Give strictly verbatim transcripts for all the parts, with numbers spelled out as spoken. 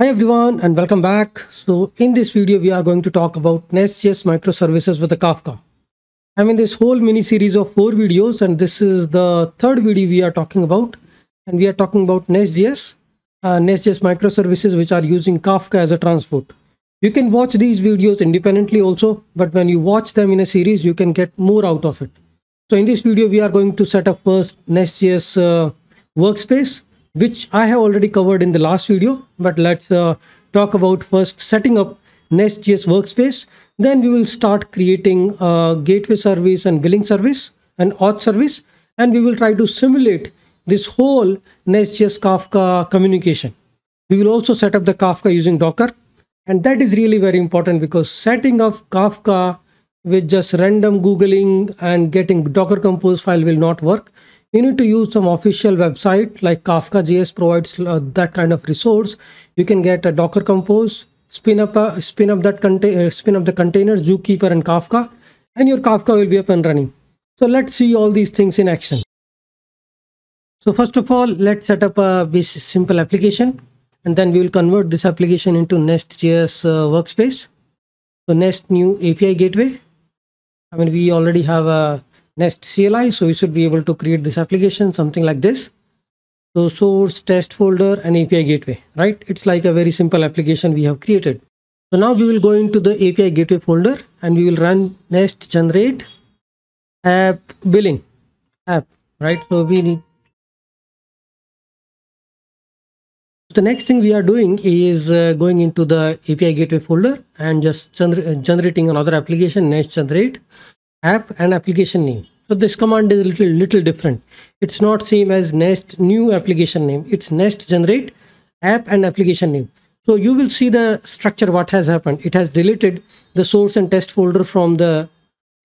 Hi everyone and welcome back. So in this video we are going to talk about NestJS microservices with the Kafka. I'm in this whole mini series of four videos and this is the third video we are talking about, and we are talking about NestJS, uh, NestJS microservices which are using Kafka as a transport. You can watch these videos independently also, but when you watch them in a series you can get more out of it. So in this video we are going to set up first NestJS uh, workspace, which I have already covered in the last video, but let's uh, talk about first setting up NestJS workspace. Then we will start creating a gateway service and billing service and auth service, and we will try to simulate this whole NestJS Kafka communication. We will also set up the Kafka using Docker, and that is really very important because setting up Kafka with just random Googling and getting Docker compose file will not work. You need to use some official website, like Kafka dot J S provides uh, that kind of resource. You can get a Docker compose, spin up a, spin up that contain, uh, spin up the container, Zookeeper and Kafka, and your Kafka will be up and running. So let's see all these things in action. So first of all, let's set up a basic simple application, and then we will convert this application into NestJS uh, workspace. So Nest new A P I gateway. I mean, we already have a Nest C L I, so we should be able to create this application something like this. So source, test folder and A P I gateway, right? It's like a very simple application we have created. So now we will go into the A P I gateway folder and we will run nest generate app billing app, right? So we need, the next thing we are doing is uh, going into the A P I gateway folder and just gener generating another application, nest generate app and application name. So this command is a little little different. It's not same as nest new application name. It's nest generate app and application name. So you will see the structure, what has happened. It has deleted the source and test folder from the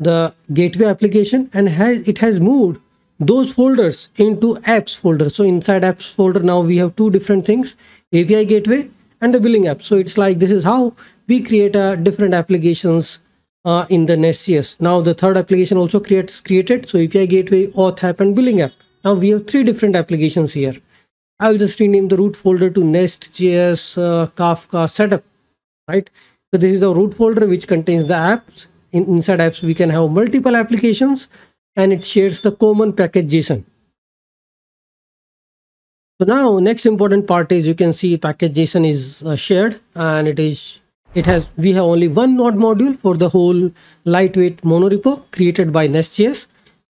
the gateway application, and has it has moved those folders into apps folder. So inside apps folder now we have two different things, A P I gateway and the billing app. So it's like this is how we create a different applications Uh, in the NestJS. Now the third application also creates created. So A P I gateway, auth app and billing app. Now we have three different applications here. I will just rename the root folder to NestJS uh, Kafka setup, right? So this is the root folder which contains the apps. In, inside apps we can have multiple applications, and it shares the common package JSON. So now next important part is, you can see package JSON is uh, shared, and it is It has we have only one node module for the whole lightweight monorepo created by NestJS.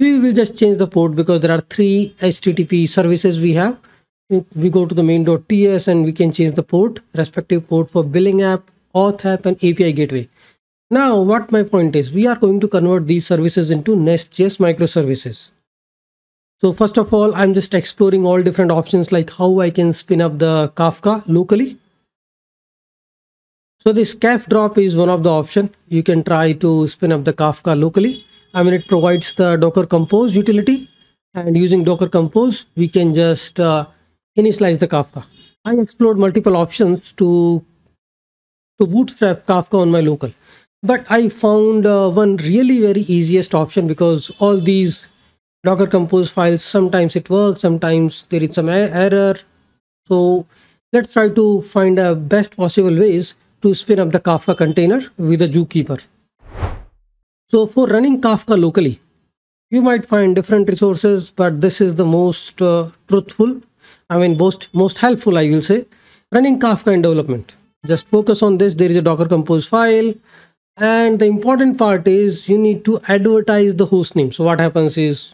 We will just change the port because there are three H T T P services we have. We go to the main dot T S and we can change the port, respective port for billing app, auth app and A P I gateway. Now what my point is, we are going to convert these services into NestJS microservices. So first of all, I'm just exploring all different options, like how I can spin up the Kafka locally. So this Kafdrop is one of the options. You can try to spin up the Kafka locally. I mean, it provides the Docker Compose utility, and using Docker Compose, we can just uh, initialize the Kafka. I explored multiple options to, to bootstrap Kafka on my local, but I found uh, one really very easiest option, because all these Docker Compose files, sometimes it works, sometimes there is some error. So let's try to find the best possible ways to spin up the Kafka container with a Zookeeper. So for running Kafka locally, you might find different resources, but this is the most uh, truthful, I mean most, most helpful, I will say, running Kafka in development. Just focus on this. There is a Docker Compose file, and the important part is you need to advertise the host name. So what happens is,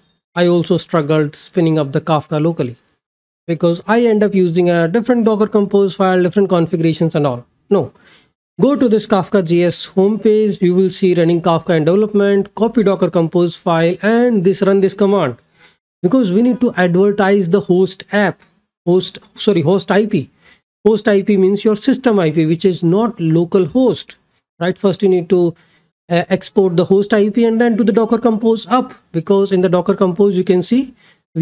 I also struggled spinning up the Kafka locally because I end up using a different Docker Compose file, different configurations and all. No. Go to this Kafka dot J S homepage. You will see running Kafka in development, copy Docker Compose file and this run this command, because we need to advertise the host app, host, sorry, host I P. Host I P means your system I P, which is not local host, right? First you need to uh, export the host I P and then to the Docker Compose up, because in the Docker Compose, you can see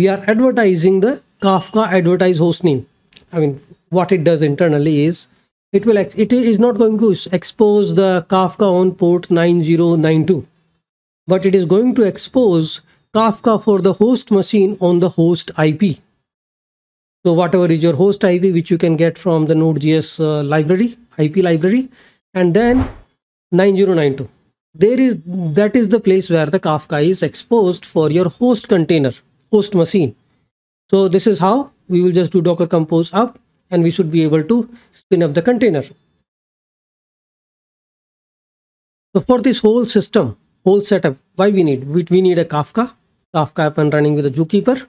we are advertising the Kafka advertise host name. I mean, what it does internally is, It will it is not going to expose the Kafka on port nine zero nine two, but it is going to expose Kafka for the host machine on the host I P. So whatever is your host I P, which you can get from the Node.js uh, library, I P library, and then nine zero nine two. There is, that is the place where the Kafka is exposed for your host container, host machine. So this is how we will just do Docker compose up, and we should be able to spin up the container. So for this whole system, whole setup, why we need? We, we need a Kafka, Kafka up and running with a zookeeper,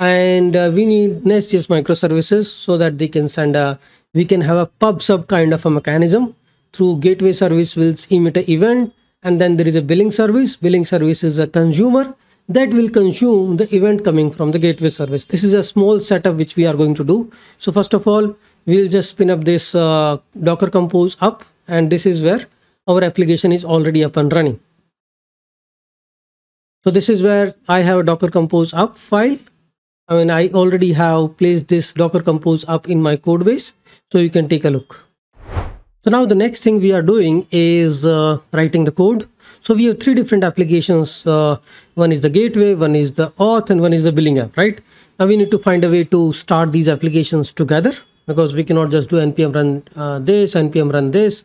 and uh, we need NestJS microservices so that they can send a, we can have a pub sub kind of a mechanism. Through gateway service will emit an event, and then there is a billing service. Billing service is a consumer that will consume the event coming from the gateway service. This is a small setup which we are going to do. So first of all, we'll just spin up this uh, Docker compose up, and this is where our application is already up and running. So this is where I have a Docker compose up file. I mean, I already have placed this Docker compose up in my code base, so you can take a look. So now the next thing we are doing is uh, writing the code. So we have three different applications. Uh, one is the gateway, one is the auth, and one is the billing app, right? Now we need to find a way to start these applications together, because we cannot just do npm run uh, this, npm run this.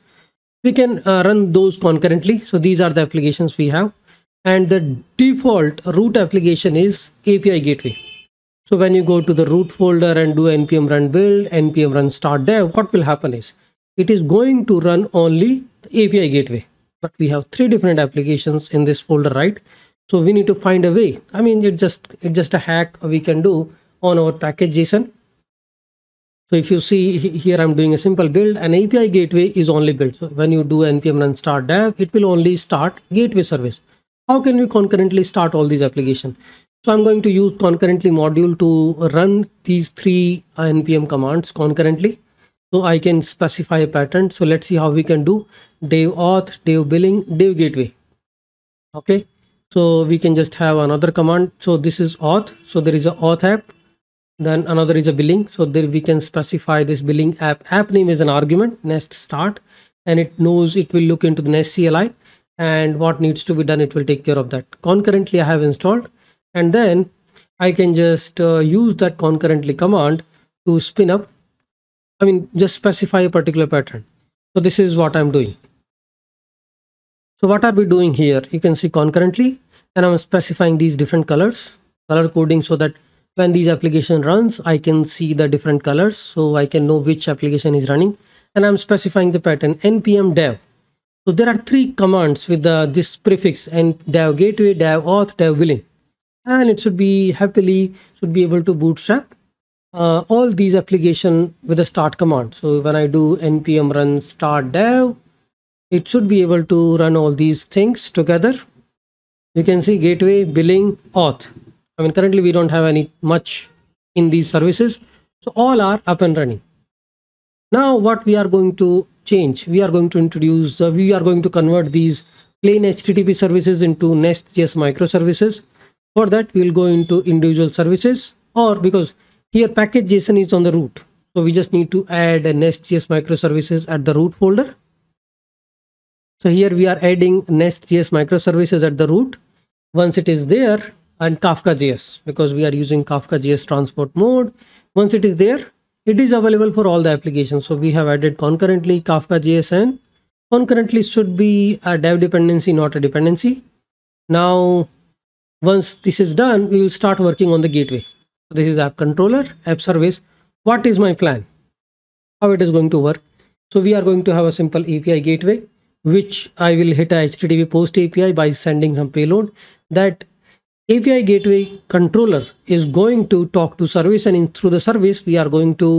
We can uh, run those concurrently. So these are the applications we have. And the default root application is A P I gateway. So when you go to the root folder and do npm run build, npm run start dev, what will happen is, it is going to run only the A P I gateway, but we have three different applications in this folder, right? So we need to find a way. I mean, it just it's just a hack we can do on our package.json. So if you see here, I'm doing a simple build, and A P I gateway is only build. So when you do npm run start dev, it will only start gateway service. How can we concurrently start all these applications? So I'm going to use concurrently module to run these three npm commands concurrently. So I can specify a pattern. So let's see how we can do dev auth, dev billing, dev gateway. Okay, so we can just have another command. So this is auth. So there is a auth app. Then another is a billing. So there we can specify this billing app. App name is an argument, nest start, and it knows it will look into the nest C L I, and what needs to be done, it will take care of that. Concurrently I have installed, and then I can just uh, use that concurrently command to spin up. I mean, just specify a particular pattern. So this is what I'm doing. So what are we doing here? You can see concurrently, and I'm specifying these different colors, color coding, so that when these application runs, I can see the different colors, so I can know which application is running. And I'm specifying the pattern npm dev. So there are three commands with the, this prefix, and dev gateway, dev auth, dev billing, and it should be happily should be able to bootstrap Uh, all these application with a start command. So when I do npm run start dev, it should be able to run all these things together. You can see gateway, billing, auth. I mean, currently we don't have any much in these services, so all are up and running. Now what we are going to change, we are going to introduce uh, we are going to convert these plain H T T P services into NestJS microservices. For that, we'll go into individual services, or because here package.json is on the root, so we just need to add a NestJS microservices at the root folder. So here we are adding NestJS microservices at the root. Once it is there, and Kafka.js, because we are using Kafka.js transport mode, once it is there, it is available for all the applications. So we have added concurrently, Kafka.js, and concurrently should be a dev dependency, not a dependency. Now once this is done, we will start working on the gateway. This is app controller, app service. What is my plan? How it is going to work? So we are going to have a simple A P I gateway, which I will hit a H T T P post A P I by sending some payload. That A P I gateway controller is going to talk to service, and in, through the service, we are going to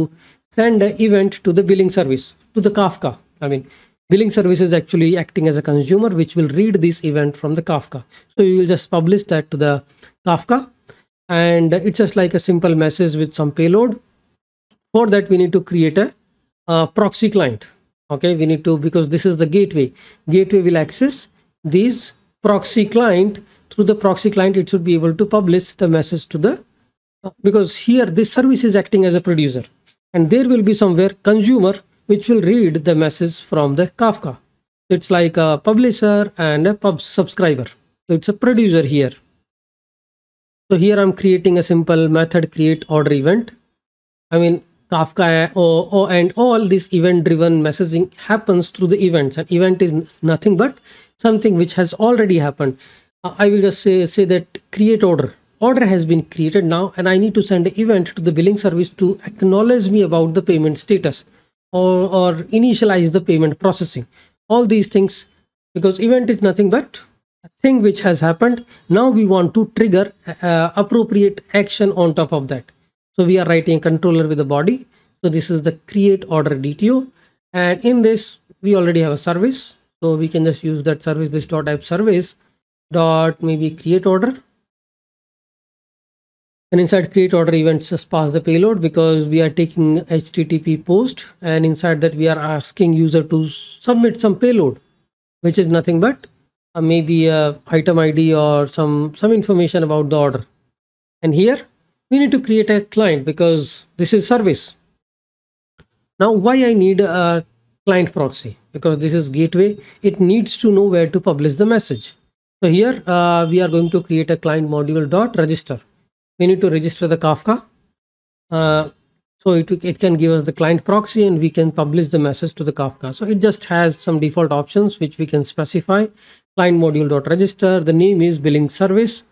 send an event to the billing service, to the Kafka. I mean, billing service is actually acting as a consumer, which will read this event from the Kafka. So you will just publish that to the Kafka. And it's just like a simple message with some payload. For that, we need to create a uh, proxy client. Okay, we need to, because this is the gateway. Gateway will access these proxy client. Through the proxy client, it should be able to publish the message to the, uh, because here this service is acting as a producer, and there will be somewhere consumer which will read the message from the Kafka. It's like a publisher and a pub subscriber. So it's a producer here. So here I'm creating a simple method create order event. I mean, Kafka or, or, and all this event-driven messaging happens through the events. An event is nothing but something which has already happened. Uh, I will just say, say that create order. Order has been created now, and I need to send an event to the billing service to acknowledge me about the payment status or, or initialize the payment processing. All these things, because event is nothing but a thing which has happened. Now we want to trigger uh, appropriate action on top of that. So we are writing a controller with a body. So this is the create order D T O, and in this we already have a service, so we can just use that service. This dot app service dot maybe create order, and inside create order events just pass the payload, because we are taking H T T P post, and inside that we are asking user to submit some payload, which is nothing but uh, maybe a item I D or some some information about the order. And here we need to create a client, because this is service. Now why I need a client proxy? Because this is gateway, it needs to know where to publish the message. So here uh, we are going to create a client module dot register. We need to register the Kafka, uh, so it, it can give us the client proxy, and we can publish the message to the Kafka. So it just has some default options which we can specify. Client module dot register, the name is billing service,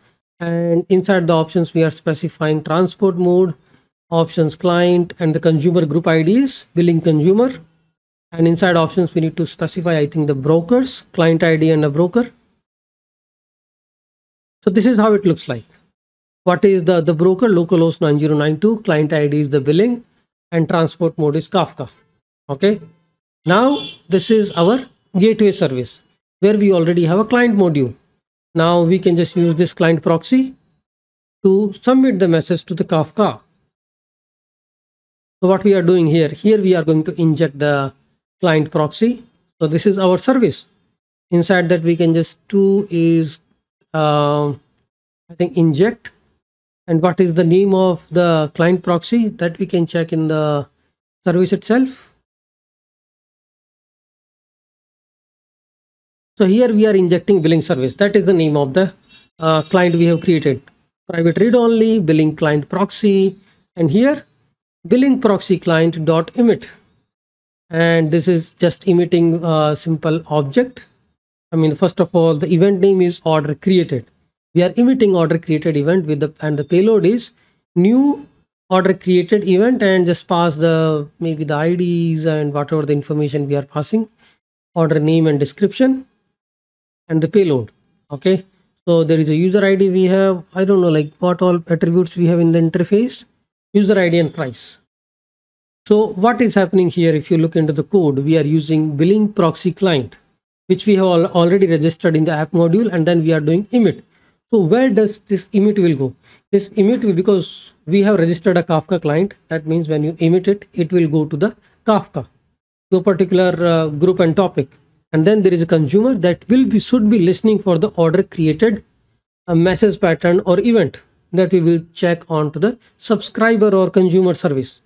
and inside the options we are specifying transport mode, options client, and the consumer group I D is billing consumer. And inside options we need to specify, I think, the brokers, client I D and a broker. So this is how it looks like. What is the the broker? Localhost nine zero nine two, client I D is the billing, and transport mode is Kafka. Okay, now this is our gateway service where we already have a client module. Now we can just use this client proxy to submit the message to the Kafka. So what we are doing here, here we are going to inject the client proxy. So this is our service. Inside that we can just do is, uh, I think, inject. And what is the name of the client proxy, that we can check in the service itself. So here we are injecting billing service. That is the name of the uh, client we have created. Private read only, billing client proxy, and here billing proxy client dot emit. And this is just emitting a simple object. I mean, first of all, the event name is order created. We are emitting order created event with the, and the payload is new order created event, and just pass the maybe the I Ds and whatever the information we are passing, order name and description, and the payload. Okay, so there is a user I D we have. I don't know like what all attributes we have in the interface, user I D and price. So what is happening here, if you look into the code, we are using billing proxy client, which we have all already registered in the app module, and then we are doing emit. So where does this emit will go? This emit will, because we have registered a Kafka client, that means when you emit it, it will go to the Kafka, to a particular uh, group and topic. And then there is a consumer that will be should be listening for the order created, a message pattern or event that we will check on to the subscriber or consumer service.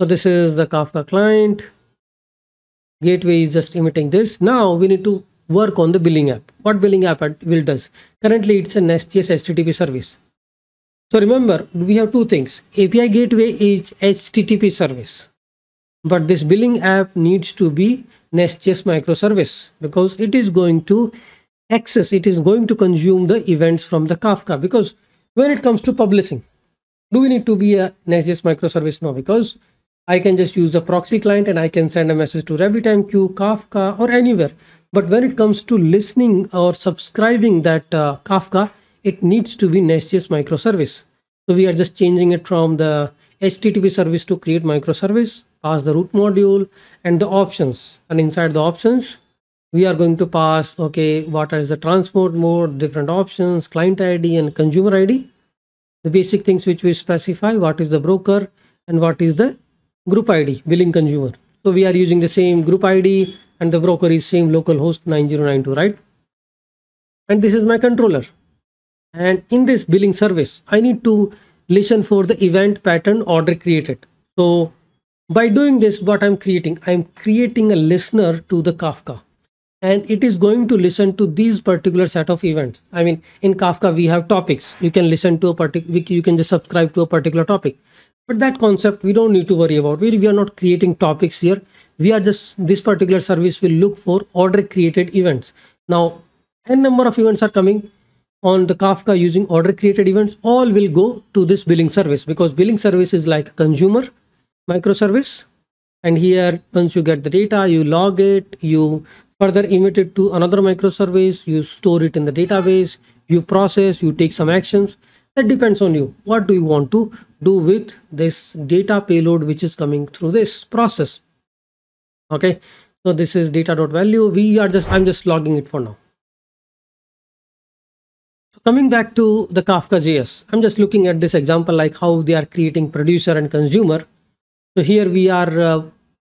So this is the Kafka client. Gateway is just emitting this. Now we need to work on the billing app. What billing app will does? Currently it's a NestJS H T T P service. So remember, we have two things. A P I gateway is H T T P service, but this billing app needs to be NestJS microservice, because it is going to access, it is going to consume the events from the Kafka. Because when it comes to publishing, do we need to be a NestJS microservice? No, because I can just use a proxy client and I can send a message to RabbitMQ, Kafka, or anywhere. But when it comes to listening or subscribing that uh, Kafka, it needs to be NestJS microservice. So we are just changing it from the H T T P service to create microservice. Pass the root module and the options, and inside the options we are going to pass, okay, what is the transport mode, different options, client I D and consumer I D, the basic things which we specify, what is the broker and what is the group I D, billing consumer. So we are using the same group I D, and the broker is same localhost nine zero nine two, right? And this is my controller, and in this billing service I need to listen for the event pattern order created. So by doing this, what I'm creating, I'm creating a listener to the Kafka, and it is going to listen to these particular set of events. I mean, in Kafka we have topics. You can listen to a particular, you can just subscribe to a particular topic. But that concept we don't need to worry about. We, we are not creating topics here. We are just, this particular service will look for order created events. Now, n number of events are coming on the Kafka using order created events. All will go to this billing service, because billing service is like a consumer microservice. And here, once you get the data, you log it, you further emit it to another microservice, you store it in the database, you process, you take some actions. That depends on you. What do you want to do with this data payload which is coming through this process? Okay, so this is data.value. We are just, I'm just logging it for now. So coming back to the Kafka.js, I'm just looking at this example, like how they are creating producer and consumer. So here we are uh,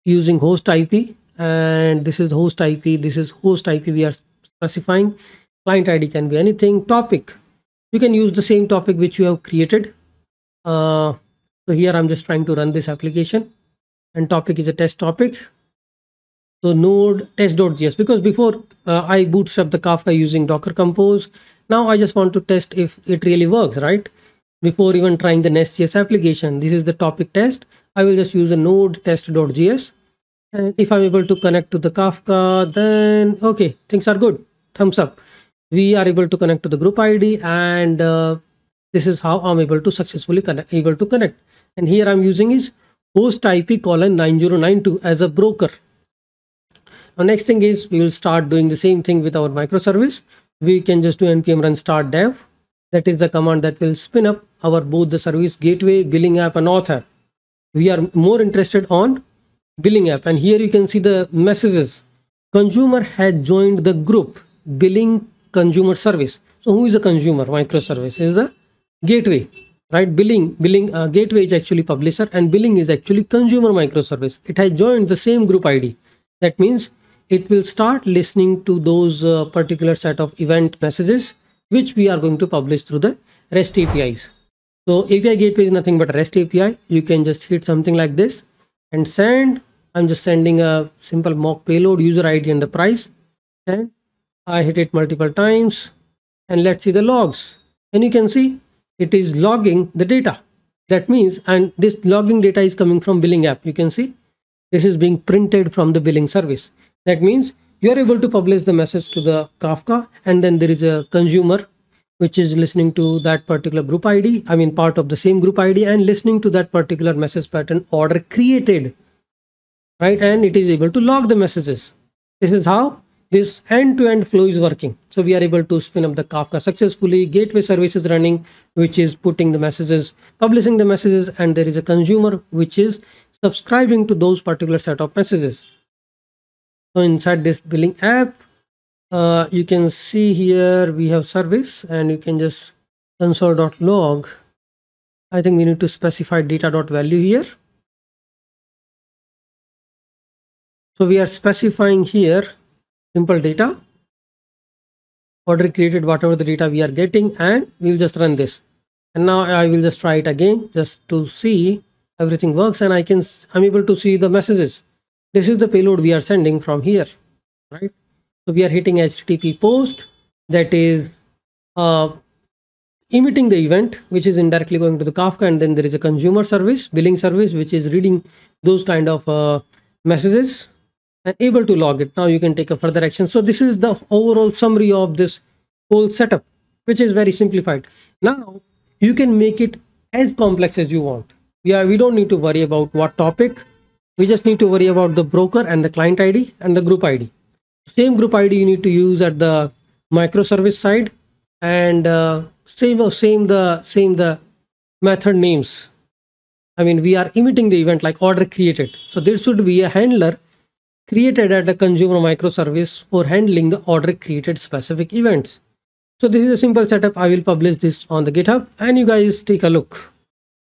using host I P, and this is the host I P, this is host I P we are specifying. Client I D can be anything. Topic, you can use the same topic which you have created. Uh, so here I'm just trying to run this application, and topic is a test topic. So node test.js, because before uh, I bootstrapped the Kafka using Docker compose. Now I just want to test if it really works, right? Before even trying the NestJS application, this is the topic test. I will just use a node test.js, and if I'm able to connect to the Kafka, then okay, things are good. Thumbs up. We are able to connect to the group I D, and uh, this is how I'm able to successfully connect, able to connect. And here I'm using is host I P colon nine zero nine two as a broker. Now next thing is we will start doing the same thing with our microservice. We can just do npm run start dev. That is the command that will spin up our both the service gateway, billing app, and auth app. We are more interested on billing app, and here you can see the messages. Consumer had joined the group billing consumer service. So who is a consumer? Microservice is the gateway, right? Billing, billing uh, gateway is actually publisher, and billing is actually consumer microservice. It has joined the same group I D. That means it will start listening to those uh, particular set of event messages, which we are going to publish through the REST A P Is. So A P I gateway is nothing but REST A P I. You can just hit something like this and send. I'm just sending a simple mock payload, user I D and the price. And I hit it multiple times, and let's see the logs. And you can see it is logging the data. That means, and this logging data is coming from billing app. You can see this is being printed from the billing service. That means you are able to publish the message to the Kafka, and then there is a consumer which is listening to that particular group I D, I mean part of the same group I D, and listening to that particular message pattern order created, right? And it is able to log the messages. This is how this end-to-end flow is working. So we are able to spin up the Kafka successfully. Gateway service is running, which is putting the messages, publishing the messages, and there is a consumer which is subscribing to those particular set of messages. So inside this billing app, Uh, you can see here we have service, and you can just console.log. I think we need to specify data.value here. So we are specifying here simple data, order created, whatever the data we are getting, and we'll just run this. And now I will just try it again just to see everything works, and I can, I'm able to see the messages. This is the payload we are sending from here, right? So we are hitting H T T P post, that is uh, emitting the event, which is indirectly going to the Kafka, and then there is a consumer service, billing service, which is reading those kind of uh, messages and able to log it. Now you can take a further action. So this is the overall summary of this whole setup, which is very simplified. Now you can make it as complex as you want. We are, we don't need to worry about what topic. We just need to worry about the broker and the client I D and the group I D. Same group I D you need to use at the microservice side, and uh, same same the same the method names. I mean, we are emitting the event like order created, so there should be a handler created at the consumer microservice for handling the order created specific events. So this is a simple setup. I will publish this on the GitHub, and you guys take a look.